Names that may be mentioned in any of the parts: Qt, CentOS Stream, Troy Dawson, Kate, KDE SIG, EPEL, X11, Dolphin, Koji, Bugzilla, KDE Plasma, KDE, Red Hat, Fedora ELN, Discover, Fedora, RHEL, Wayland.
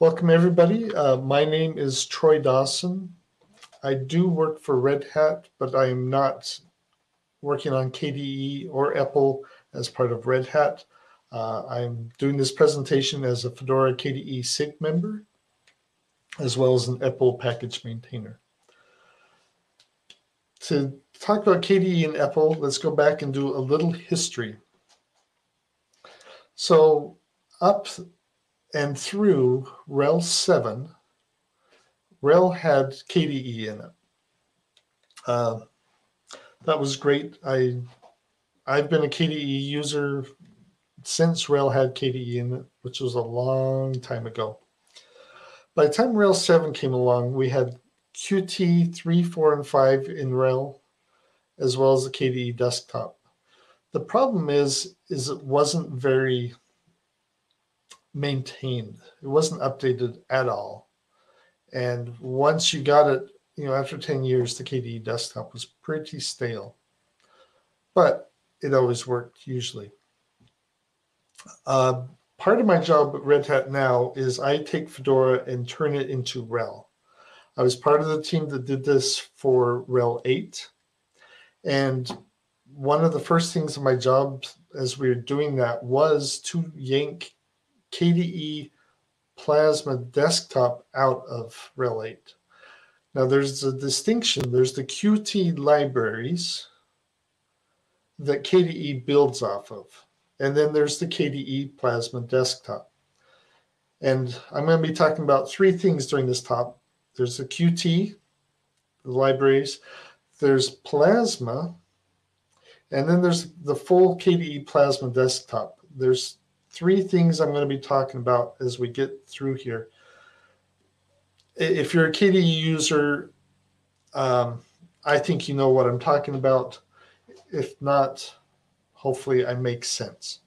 Welcome, everybody. My name is Troy Dawson. I do work for Red Hat, but I am not working on KDE or EPEL as part of Red Hat. I'm doing this presentation as a Fedora KDE SIG member, as well as an EPEL package maintainer. To talk about KDE and EPEL, let's go back and do a little history. So up and through RHEL 7, RHEL had KDE in it. That was great. I've been a KDE user since RHEL had KDE in it, which was a long time ago. By the time RHEL 7 came along, we had Qt 3, 4, and 5 in RHEL, as well as the KDE desktop. The problem is it wasn't very maintained. It wasn't updated at all. And once you got it, you know, after 10 years, the KDE desktop was pretty stale, but it always worked usually. Part of my job at Red Hat now is I take Fedora and turn it into RHEL. I was part of the team that did this for RHEL 8. And one of the first things in my job as we were doing that was to yank KDE Plasma desktop out of RHEL 8. Now there's a distinction. There's the Qt libraries that KDE builds off of, and then there's the KDE Plasma desktop. And I'm going to be talking about three things during this talk. There's the Qt, the libraries, there's Plasma, and then there's the full KDE Plasma desktop. There's three things I'm going to be talking about as we get through here. If you're a KDE user, I think you know what I'm talking about. If not, hopefully I make sense.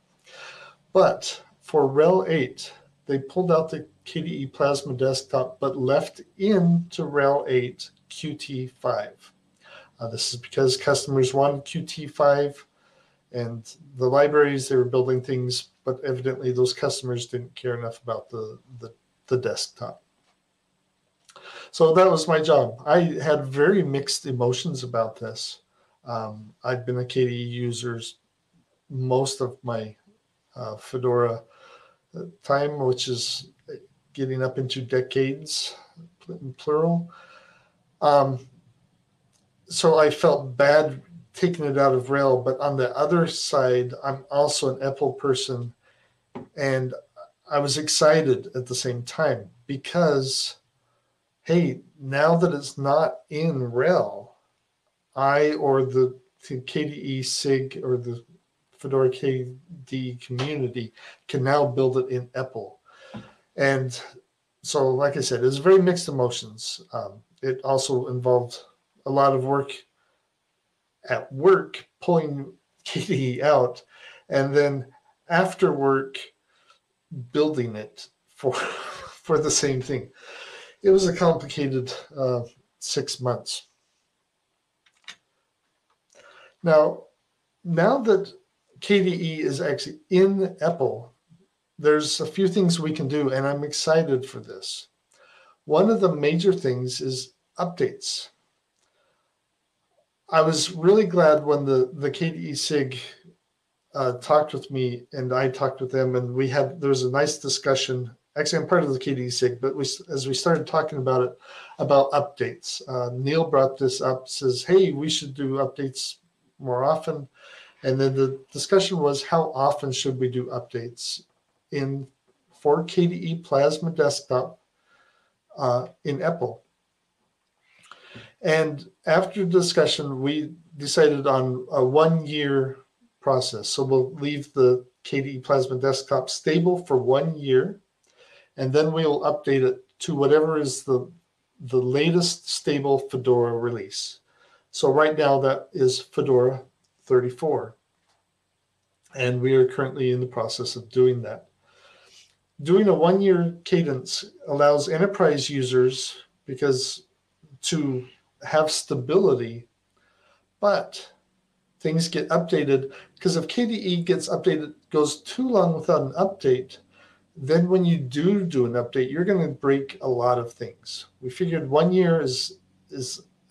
But for RHEL 8, they pulled out the KDE Plasma desktop, but left into RHEL 8 Qt 5. This is because customers wanted Qt 5 and the libraries, they were building things, but evidently those customers didn't care enough about the desktop. So that was my job. I had very mixed emotions about this. I've been a KDE user most of my Fedora time, which is getting up into decades, in plural. So I felt bad taking it out of RHEL, but on the other side, I'm also an EPEL person, and I was excited at the same time because, hey, now that it's not in RHEL, I or the KDE SIG or the Fedora KDE community can now build it in EPEL. And so, like I said, it was very mixed emotions. It also involved a lot of work at work, pulling KDE out, and then after work, building it for the same thing. It was a complicated 6 months. Now that KDE is actually in EPEL, there's a few things we can do, and I'm excited for this. One of the major things is updates. I was really glad when the KDE SIG talked with me, and I talked with them, and there was a nice discussion. Actually, I'm part of the KDE SIG, but as we started talking about it, about updates, Neil brought this up, says, hey, we should do updates more often. And then the discussion was, how often should we do updates for KDE Plasma Desktop in EPEL? And after discussion, we decided on a 1-year process. So we'll leave the KDE Plasma desktop stable for 1 year, and then we'll update it to whatever is the latest stable Fedora release. So right now that is Fedora 34. And we are currently in the process of doing that. Doing a 1-year cadence allows enterprise users to have stability, but things get updated, because if KDE gets updated, goes too long without an update, then when you do an update, you're going to break a lot of things. We figured 1 year is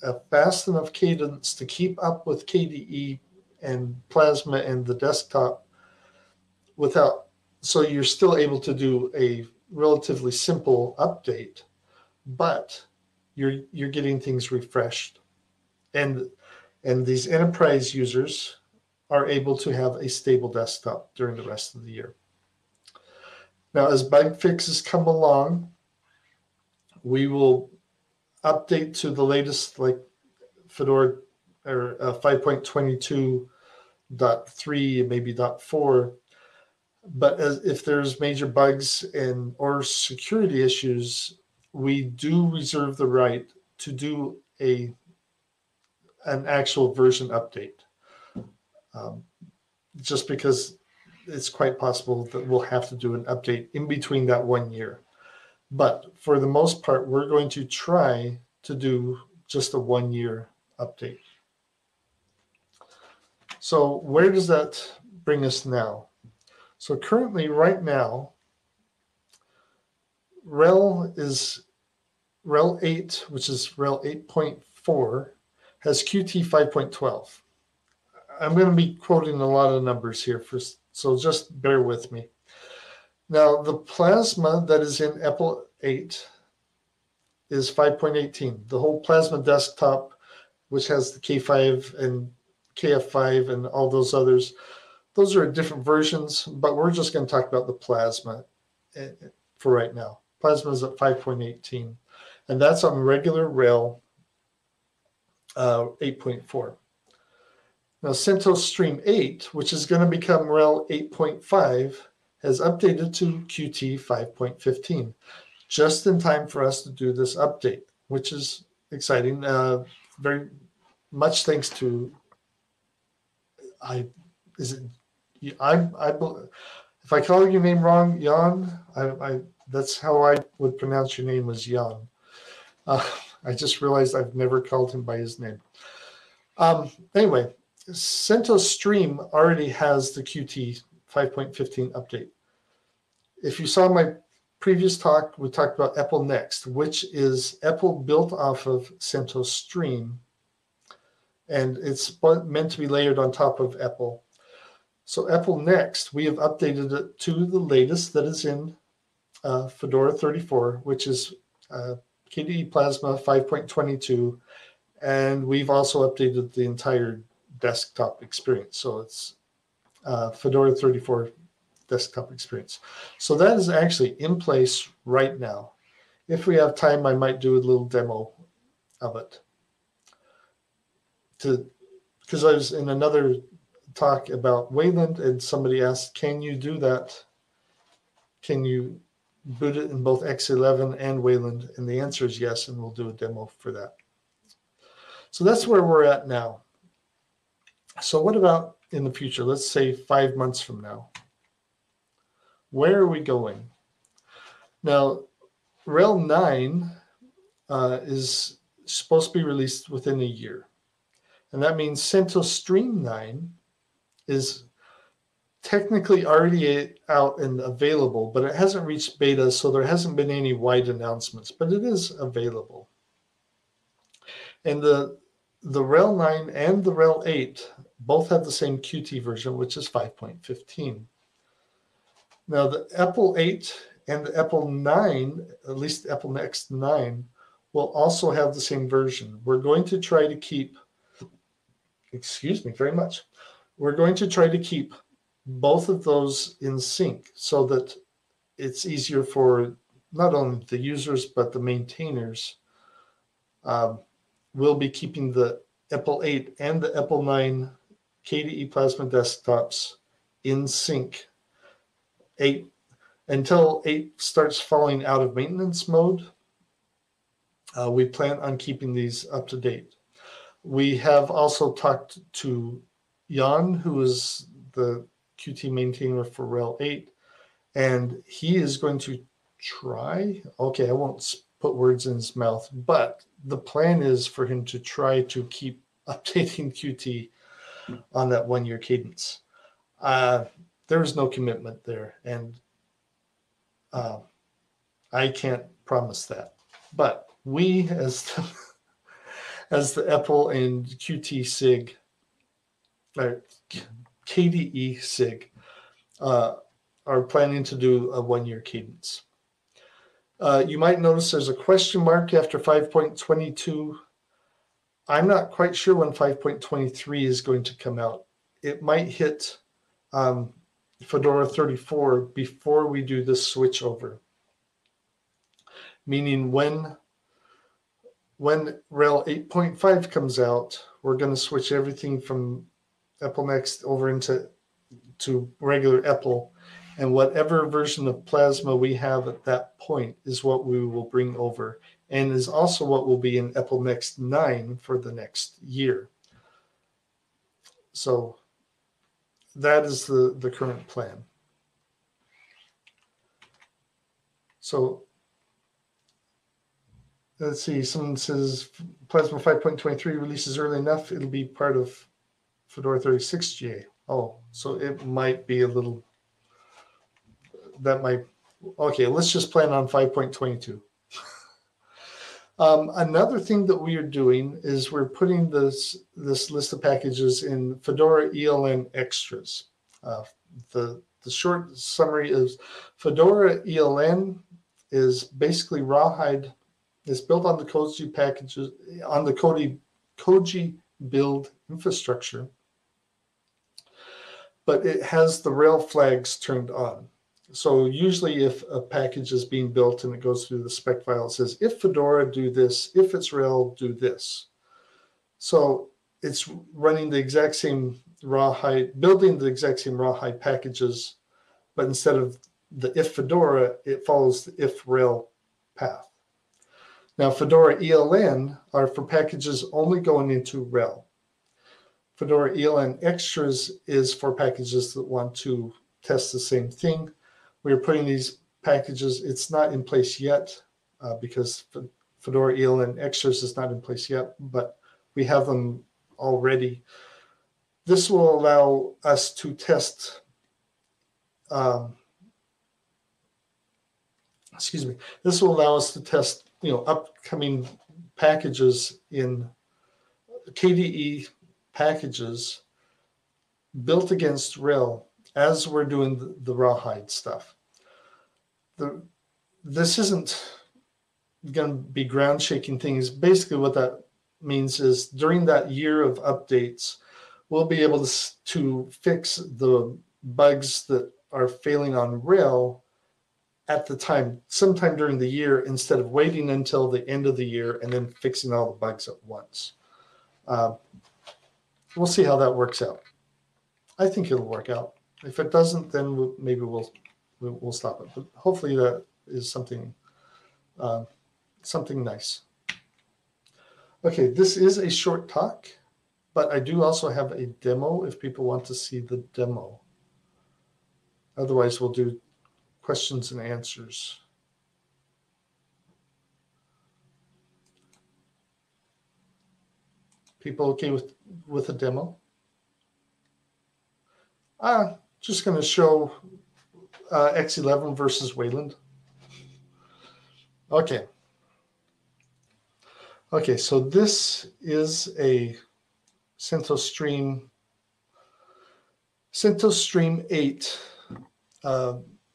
a fast enough cadence to keep up with KDE and Plasma and the desktop without, so you're still able to do a relatively simple update, but you're getting things refreshed. And these enterprise users are able to have a stable desktop during the rest of the year. Now, as bug fixes come along, we will update to the latest, like Fedora or 5.22.3, maybe .4. But if there's major bugs or security issues, we do reserve the right to do an actual version update, just because it's quite possible that we'll have to do an update in between that 1 year. But for the most part, we're going to try to do just a 1 year update. So where does that bring us now? So currently, right now, RHEL is RHEL 8, which is RHEL 8.4, has Qt 5.12. I'm going to be quoting a lot of numbers here, so just bear with me. Now, the Plasma that is in EPEL 8 is 5.18. The whole Plasma desktop, which has the K5 and KF5 and all those others, those are different versions, but we're just going to talk about the Plasma for right now. Plasma is at 5.18, and that's on regular RHEL 8.4. Now, CentOS Stream 8, which is going to become RHEL 8.5, has updated to Qt 5.15, just in time for us to do this update, which is exciting. Very much thanks to, if I call your name wrong, Jan, that's how I would pronounce your name, was Jan. I just realized I've never called him by his name. Anyway, CentOS Stream already has the Qt 5.15 update. If you saw my previous talk, we talked about EPEL Next, which is EPEL built off of CentOS Stream, and it's meant to be layered on top of EPEL. So EPEL Next, we have updated it to the latest that is in Fedora 34, which is KDE Plasma 5.22, and we've also updated the entire desktop experience. So it's Fedora 34 desktop experience. So that is actually in place right now. If we have time, I might do a little demo of it. Because I was in another talk about Wayland, and somebody asked, can you do that? Can you boot it in both X11 and Wayland? And the answer is yes, and we'll do a demo for that. So that's where we're at now. So what about in the future? Let's say 5 months from now. Where are we going? Now, RHEL 9 is supposed to be released within a year. And that means CentOS Stream 9 is technically already out and available, but it hasn't reached beta, so there hasn't been any wide announcements, but it is available. And the RHEL 9 and the RHEL 8 both have the same Qt version, which is 5.15. Now, the EPEL 8 and the EPEL 9, at least EPEL Next 9, will also have the same version. We're going to try to keep, excuse me very much, we're going to try to keep both of those in sync so that it's easier for not only the users but the maintainers. We'll be keeping the EPEL 8 and the EPEL 9 KDE Plasma desktops in sync. 8 until 8 starts falling out of maintenance mode, we plan on keeping these up to date. We have also talked to Jan, who is the Qt maintainer for RHEL 8, and he is going to try, okay, I won't put words in his mouth, but the plan is for him to try to keep updating Qt on that 1 year cadence. There is no commitment there, and I can't promise that. But we, as the EPEL and Qt SIG, or KDE SIG, are planning to do a one-year cadence. You might notice there's a question mark after 5.22. I'm not quite sure when 5.23 is going to come out. It might hit Fedora 34 before we do this switch over. Meaning when RHEL 8.5 comes out, we're going to switch everything from EPELNext over to regular EPEL, and whatever version of Plasma we have at that point is what we will bring over, and is also what will be in EPELNext 9 for the next year. So that is the current plan. So let's see, someone says Plasma 5.23 releases early enough, it'll be part of Fedora 36 GA. Oh, so it might be a little, that might, okay, let's just plan on 5.22. Another thing that we are doing is we're putting this list of packages in Fedora ELN extras. The short summary is Fedora ELN is basically Rawhide. It's built on the Koji packages, on the Koji build infrastructure, but it has the RHEL flags turned on. So usually if a package is being built and it goes through the spec file, it says, if Fedora, do this. If it's RHEL, do this. So it's running the exact same Rawhide, building the exact same Rawhide packages, but instead of the if Fedora, it follows the if RHEL path. Now, Fedora ELN are for packages only going into RHEL. Fedora ELN Extras is for packages that want to test the same thing. We're putting these packages, it's not in place yet because Fedora ELN Extras is not in place yet, but we have them already. This will allow us to test this will allow us to test, you know, upcoming packages in KDE packages built against RHEL as we're doing the Rawhide stuff. This isn't going to be ground-shaking things. Basically what that means is during that year of updates, we'll be able to fix the bugs that are failing on RHEL at the time, sometime during the year, instead of waiting until the end of the year and then fixing all the bugs at once. We'll see how that works out. I think it'll work out. If it doesn't, then maybe we'll stop it. But hopefully that is something something nice. Okay, this is a short talk, but I do also have a demo if people want to see the demo. Otherwise, we'll do questions and answers. People okay with a demo? Just going to show X11 versus Wayland. Okay. Okay, so this is a CentOS Stream 8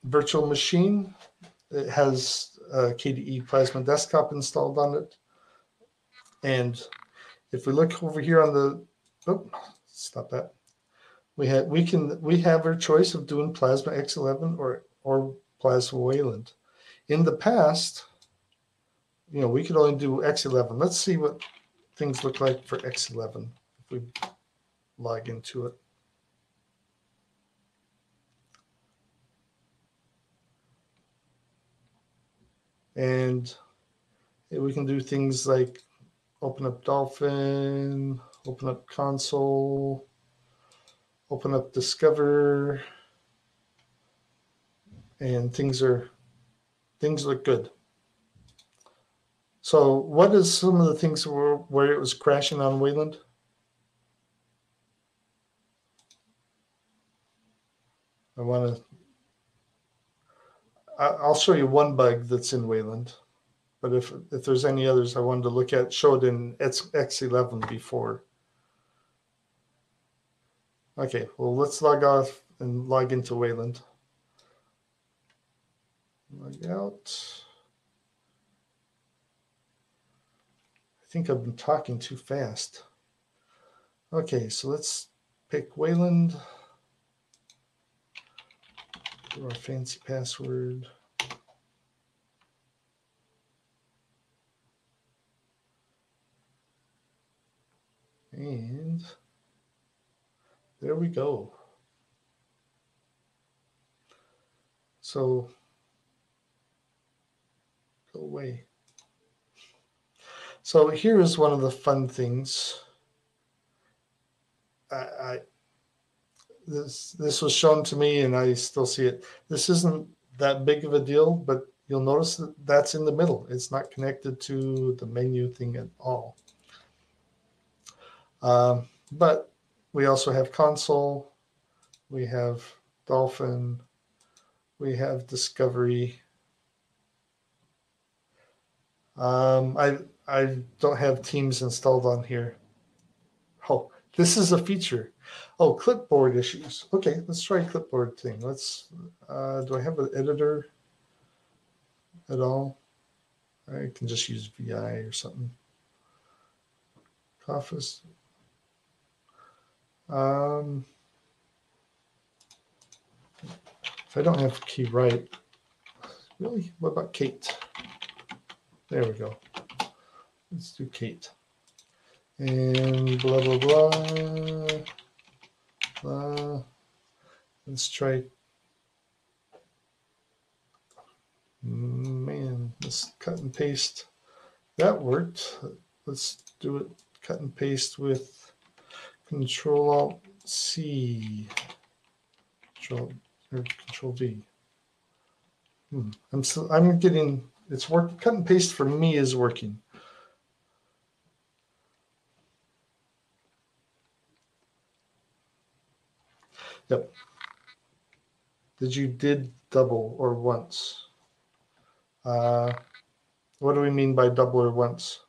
virtual machine. It has KDE Plasma Desktop installed on it. And if we look over here on the, oh, stop that. We have our choice of doing Plasma X11 or Plasma Wayland. In the past, you know, we could only do X11. Let's see what things look like for X11 if we log into it. And we can do things like open up Dolphin, open up console, open up Discover, and things look good. So what is some of the things where it was crashing on Wayland? I'll show you one bug that's in Wayland, but if there's any others I wanted to look at, showed in X11 before. Okay, well, let's log off and log into Wayland. Log out. I think I've been talking too fast. Okay, so let's pick Wayland. Do our fancy password. And there we go. So go away. So here is one of the fun things. This was shown to me, and I still see it. This isn't that big of a deal, but you'll notice that that's in the middle. It's not connected to the menu thing at all. But we also have console, we have Dolphin, we have Discovery. I don't have Teams installed on here. Oh, this is a feature. Oh, clipboard issues. Okay, let's try a clipboard thing. Let's. Do I have an editor at all? I can just use VI or something. Office. If I don't have the key right, really? What about Kate? There we go. Let's do Kate. And blah, blah, blah. Blah. Let's try. Man, let's cut and paste. That worked. Let's do it. Cut and paste with Control-Alt-C, Control-V. I'm getting, it's working. Cut and paste for me is working. Yep. Did double or once? What do we mean by double or once?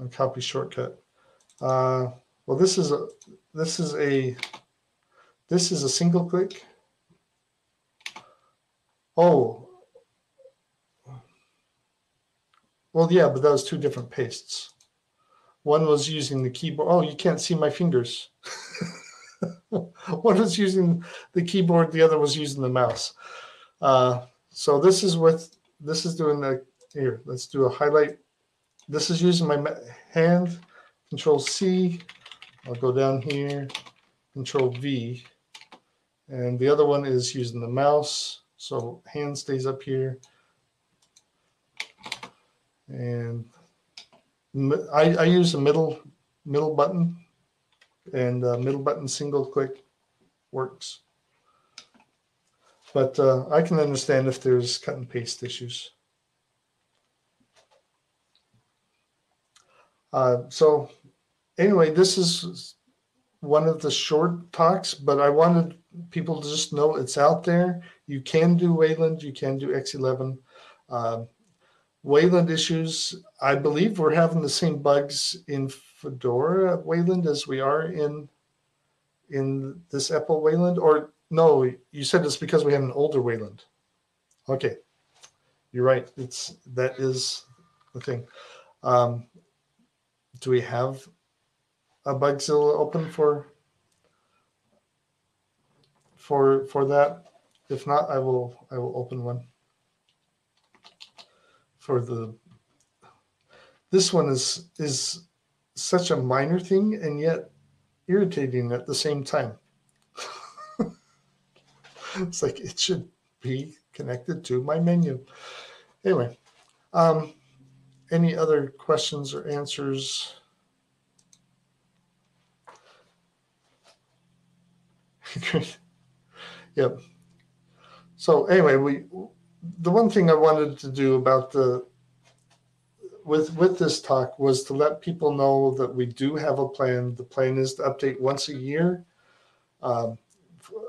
On copy shortcut. Well, this is a single click. Oh, well, yeah, but that was two different pastes. One was using the keyboard. Oh, you can't see my fingers. One was using the keyboard. The other was using the mouse. So here. Let's do a highlight. This is using my hand, Control C. I'll go down here, Control V. And the other one is using the mouse. So hand stays up here. And I use the middle button, and middle button single click works. But I can understand if there's cut and paste issues. So anyway, this is one of the short talks, but I wanted people to just know it's out there. You can do Wayland. You can do X11. Wayland issues, I believe we're having the same bugs in Fedora Wayland as we are in this EPEL Wayland. Or no, you said it's because we have an older Wayland. Okay, you're right. That is the thing. Do we have a Bugzilla open for that? If not, I will open one. This one is such a minor thing and yet irritating at the same time. It's like it should be connected to my menu. Anyway. Any other questions or answers? Great. Yep. So anyway, the one thing I wanted to do about with this talk was to let people know that we do have a plan. The plan is to update once a year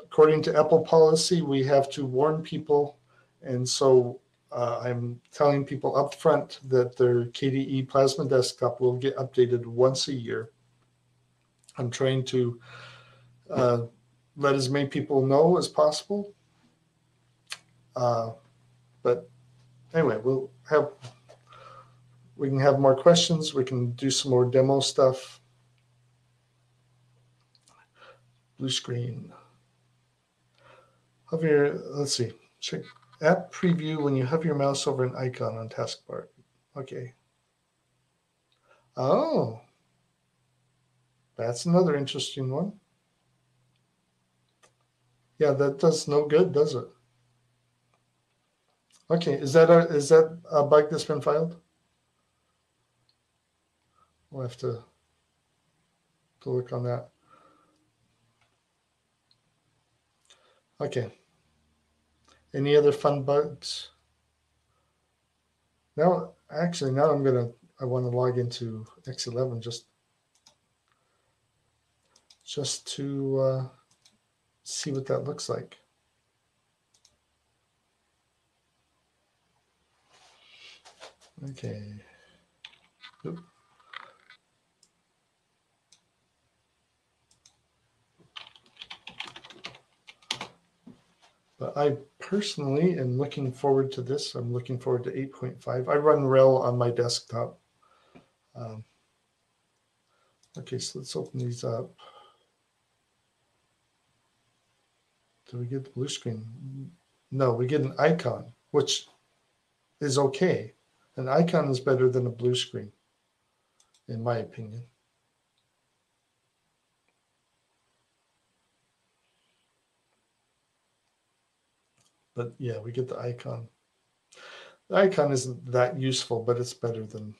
according to EPEL policy, we have to warn people. And so I'm telling people up front that their KDE Plasma desktop will get updated once a year. I'm trying to let as many people know as possible. But anyway, we can have more questions. We can do some more demo stuff. Blue screen. Hover your, let's see. Check app preview when you hover your mouse over an icon on taskbar. Okay. Oh, that's another interesting one. Yeah, that does no good, does it? Okay, is that a bug that's been filed? We'll have to look on that. Okay. Any other fun bugs? Now, actually, now I want to log into X11 just to see what that looks like. Okay. Oop. But I personally am looking forward to this. I'm looking forward to 8.5. I run RHEL on my desktop. Okay, so let's open these up. Do we get the blue screen? No, we get an icon, which is okay. An icon is better than a blue screen, in my opinion. But yeah, we get the icon. The icon isn't that useful, but it's better than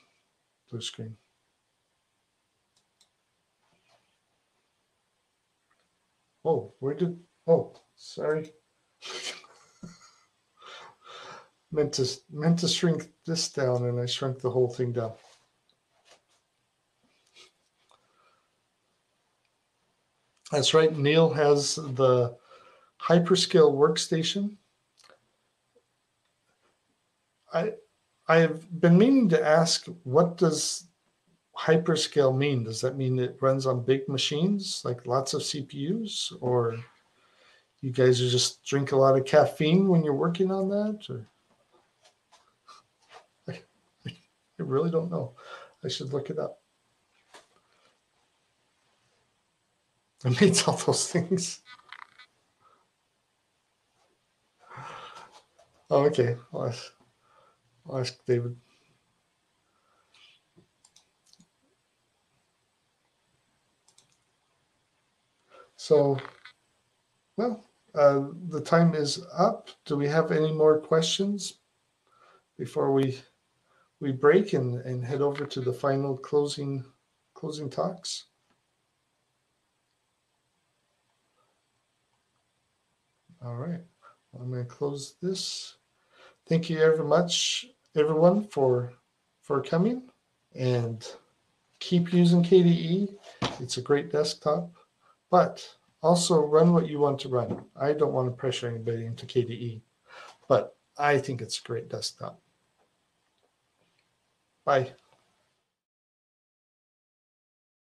blue screen. Oh, oh, sorry. meant to shrink this down, and I shrunk the whole thing down. That's right, Neil has the hyperscale workstation. I've been meaning to ask, what does hyperscale mean? Does that mean it runs on big machines, like lots of CPUs? Or you guys just drink a lot of caffeine when you're working on that? Or I really don't know. I should look it up. I made all those things. Oh, okay. Well, I'll ask David. So, well, the time is up. Do we have any more questions before we break and head over to the final closing talks? All right. Well, I'm going to close this. Thank you very much, everyone, for coming, and keep using KDE. It's a great desktop, but also run what you want to run. I don't want to pressure anybody into KDE, but I think it's a great desktop. Bye.